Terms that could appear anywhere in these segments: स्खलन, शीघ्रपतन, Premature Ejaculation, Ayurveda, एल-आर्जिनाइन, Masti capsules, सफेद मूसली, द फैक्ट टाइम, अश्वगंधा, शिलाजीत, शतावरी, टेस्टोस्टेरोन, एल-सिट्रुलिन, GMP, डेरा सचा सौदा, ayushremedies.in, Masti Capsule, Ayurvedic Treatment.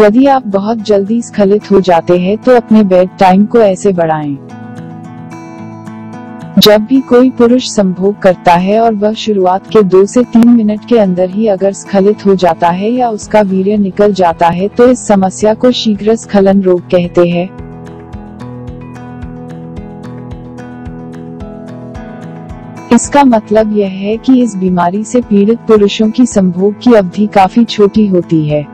यदि आप बहुत जल्दी स्खलित हो जाते हैं तो अपने बेड टाइम को ऐसे बढ़ाएं। जब भी कोई पुरुष संभोग करता है और वह शुरुआत के 2 से 3 मिनट के अंदर ही अगर स्खलित हो जाता है या उसका वीर्य निकल जाता है तो इस समस्या को शीघ्र स्खलन रोग कहते हैं। इसका मतलब यह है कि इस बीमारी से पीड़ित पुरुषों की संभोग की अवधि काफी छोटी होती है।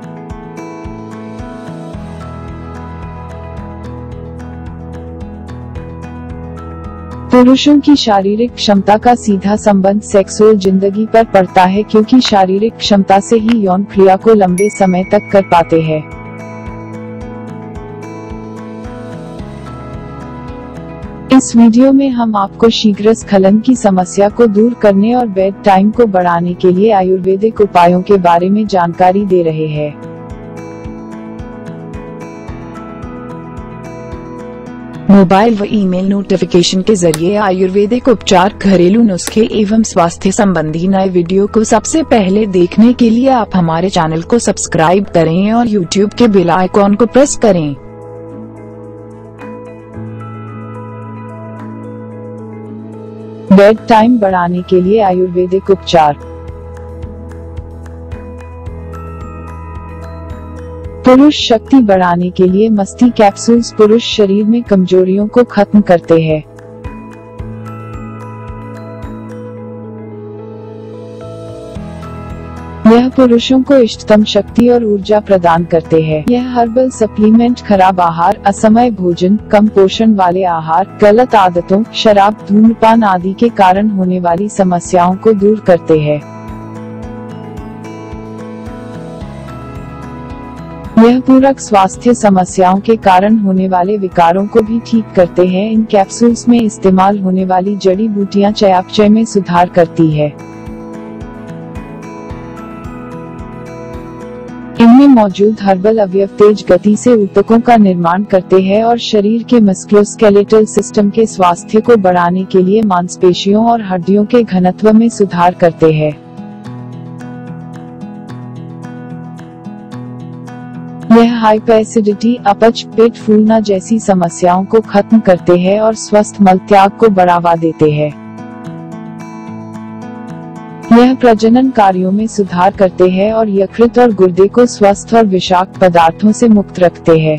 पुरुषों की शारीरिक क्षमता का सीधा संबंध सेक्सुअल जिंदगी पर पड़ता है क्योंकि शारीरिक क्षमता से ही यौन क्रिया को लंबे समय तक कर पाते हैं। इस वीडियो में हम आपको शीघ्र स्खलन की समस्या को दूर करने और बेड टाइम को बढ़ाने के लिए आयुर्वेदिक उपायों के बारे में जानकारी दे रहे हैं। मोबाइल व ईमेल नोटिफिकेशन के जरिए आयुर्वेदिक उपचार, घरेलू नुस्खे एवं स्वास्थ्य संबंधी नए वीडियो को सबसे पहले देखने के लिए आप हमारे चैनल को सब्सक्राइब करें और यूट्यूब के बेल आइकॉन को प्रेस करें। बेड टाइम बढ़ाने के लिए आयुर्वेदिक उपचार। पुरुष शक्ति बढ़ाने के लिए मस्ती कैप्सूल्स पुरुष शरीर में कमजोरियों को खत्म करते हैं। यह पुरुषों को इष्टतम शक्ति और ऊर्जा प्रदान करते हैं। यह हर्बल सप्लीमेंट खराब आहार, असमय भोजन, कम पोषण वाले आहार, गलत आदतों, शराब, धूम्रपान आदि के कारण होने वाली समस्याओं को दूर करते हैं। यह पूरक स्वास्थ्य समस्याओं के कारण होने वाले विकारों को भी ठीक करते हैं। इन कैप्सूल्स में इस्तेमाल होने वाली जड़ी बूटियां चयापचय में सुधार करती है। इनमें मौजूद हर्बल अवयव तेज गति से ऊतकों का निर्माण करते हैं और शरीर के मस्कुलोस्केलेटल सिस्टम के स्वास्थ्य को बढ़ाने के लिए मांसपेशियों और हड्डियों के घनत्व में सुधार करते हैं। यह हाइपर एसिडिटी, अपच, पेट फूलना जैसी समस्याओं को खत्म करते हैं और स्वस्थ मलत्याग को बढ़ावा देते हैं। यह प्रजनन कार्यों में सुधार करते हैं और यकृत और गुर्दे को स्वस्थ और विषाक्त पदार्थों से मुक्त रखते हैं।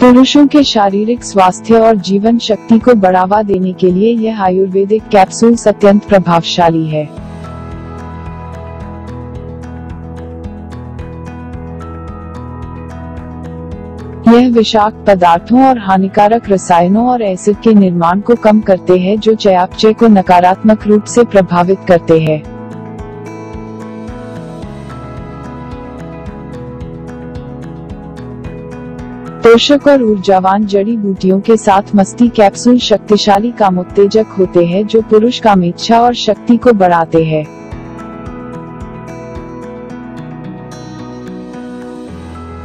पुरुषों के शारीरिक स्वास्थ्य और जीवन शक्ति को बढ़ावा देने के लिए यह आयुर्वेदिक कैप्सूल अत्यंत प्रभावशाली है। यह विषाक्त पदार्थों और हानिकारक रसायनों और एसिड के निर्माण को कम करते हैं जो चयापचय को नकारात्मक रूप से प्रभावित करते हैं। पोषक और ऊर्जावान जड़ी बूटियों के साथ मस्ती कैप्सूल शक्तिशाली कामोत्तेजक होते हैं जो पुरुष कामेच्छा और शक्ति को बढ़ाते हैं।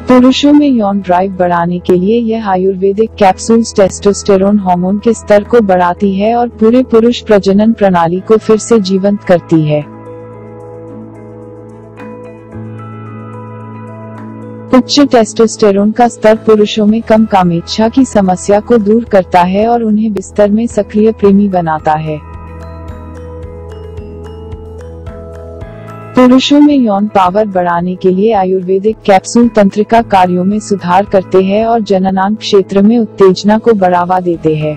पुरुषों में यौन ड्राइव बढ़ाने के लिए यह आयुर्वेदिक कैप्सूल्स टेस्टोस्टेरोन हार्मोन के स्तर को बढ़ाती है और पूरे पुरुष प्रजनन प्रणाली को फिर से जीवंत करती है। उच्च टेस्टोस्टेरोन का स्तर पुरुषों में कम कामेच्छा की समस्या को दूर करता है और उन्हें बिस्तर में सक्रिय प्रेमी बनाता है। पुरुषों में यौन पावर बढ़ाने के लिए आयुर्वेदिक कैप्सूल तंत्रिका कार्यों में सुधार करते हैं और जननांग क्षेत्र में उत्तेजना को बढ़ावा देते हैं।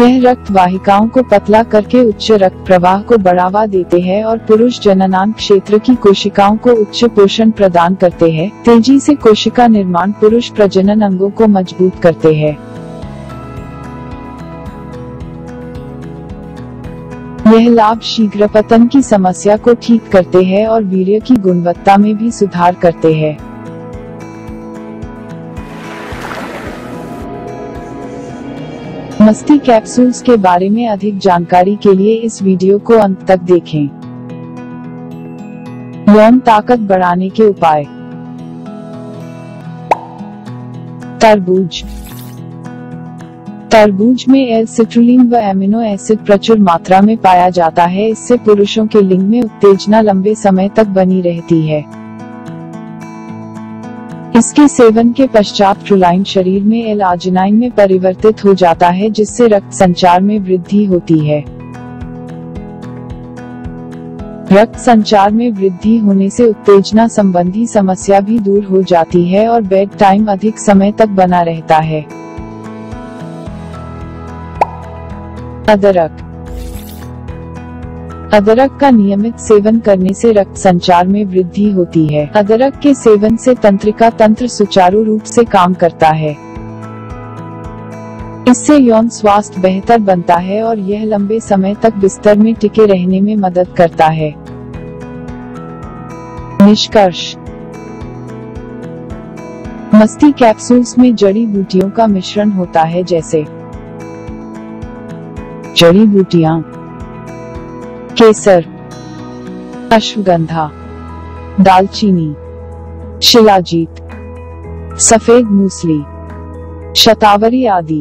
यह रक्त वाहिकाओं को पतला करके उच्च रक्त प्रवाह को बढ़ावा देते हैं और पुरुष जननांग क्षेत्र की कोशिकाओं को उच्च पोषण प्रदान करते हैं। तेजी से कोशिका निर्माण पुरुष प्रजनन अंगों को मजबूत करते हैं। यह लाभ शीघ्र पतन की समस्या को ठीक करते हैं और वीर्य की गुणवत्ता में भी सुधार करते हैं। मस्ती कैप्सूल्स के बारे में अधिक जानकारी के लिए इस वीडियो को अंत तक देखें। यौन ताकत बढ़ाने के उपाय। तरबूज। तरबूज में एल-सिट्रुलिन व एमिनो एसिड प्रचुर मात्रा में पाया जाता है। इससे पुरुषों के लिंग में उत्तेजना लंबे समय तक बनी रहती है। इसके सेवन के पश्चात प्रोलाइन शरीर में एल-आर्जिनाइन में परिवर्तित हो जाता है, जिससे रक्त संचार में वृद्धि होती है। रक्त संचार में वृद्धि होने से उत्तेजना संबंधी समस्या भी दूर हो जाती है और बेड टाइम अधिक समय तक बना रहता है। अदरक का नियमित सेवन करने से रक्त संचार में वृद्धि होती है। अदरक के सेवन से तंत्रिका तंत्र सुचारू रूप से काम करता है। इससे यौन स्वास्थ्य बेहतर बनता है और यह लंबे समय तक बिस्तर में टिके रहने में मदद करता है। निष्कर्ष: मस्ती कैप्सूल्स में जड़ी बूटियों का मिश्रण होता है, जैसे जड़ी बूटियां, केसर, अश्वगंधा, दालचीनी, शिलाजीत, सफेद मूसली, शतावरी आदि।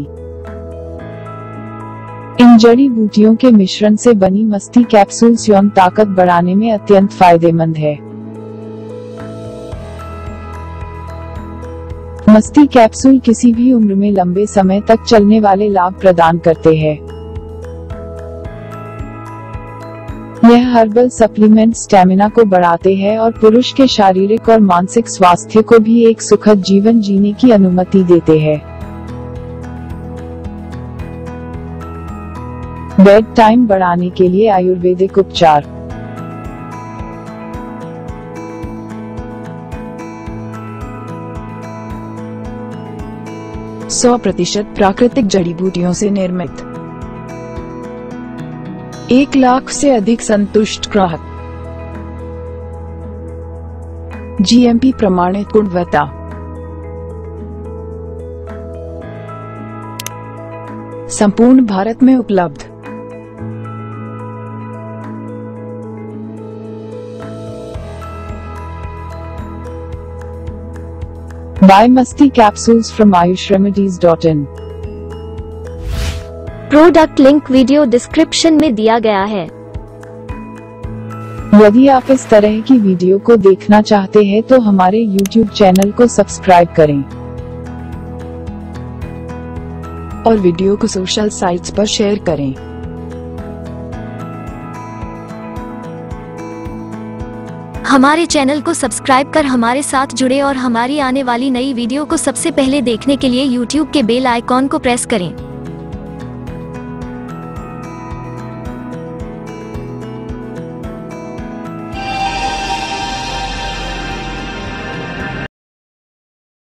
इन जड़ी बूटियों के मिश्रण से बनी मस्ती कैप्सूल्स यौन ताकत बढ़ाने में अत्यंत फायदेमंद है। मस्ती कैप्सूल किसी भी उम्र में लंबे समय तक चलने वाले लाभ प्रदान करते हैं। यह हर्बल सप्लीमेंट स्टैमिना को बढ़ाते हैं और पुरुष के शारीरिक और मानसिक स्वास्थ्य को भी एक सुखद जीवन जीने की अनुमति देते हैं। बेड टाइम बढ़ाने के लिए आयुर्वेदिक उपचार। सौ % प्राकृतिक जड़ी बूटियों से निर्मित। 1 लाख से अधिक संतुष्ट ग्राहक। GMP प्रमाणित गुणवत्ता। संपूर्ण भारत में उपलब्ध। Buy Masti Capsules from ayushremedies.in। Product link video description में दिया गया है। यदि आप इस तरह की वीडियो को देखना चाहते हैं तो हमारे YouTube चैनल को सब्सक्राइब करें और वीडियो को सोशल साइट्स पर शेयर करें। हमारे चैनल को सब्सक्राइब कर हमारे साथ जुड़े और हमारी आने वाली नई वीडियो को सबसे पहले देखने के लिए YouTube के बेल आइकॉन को प्रेस करें।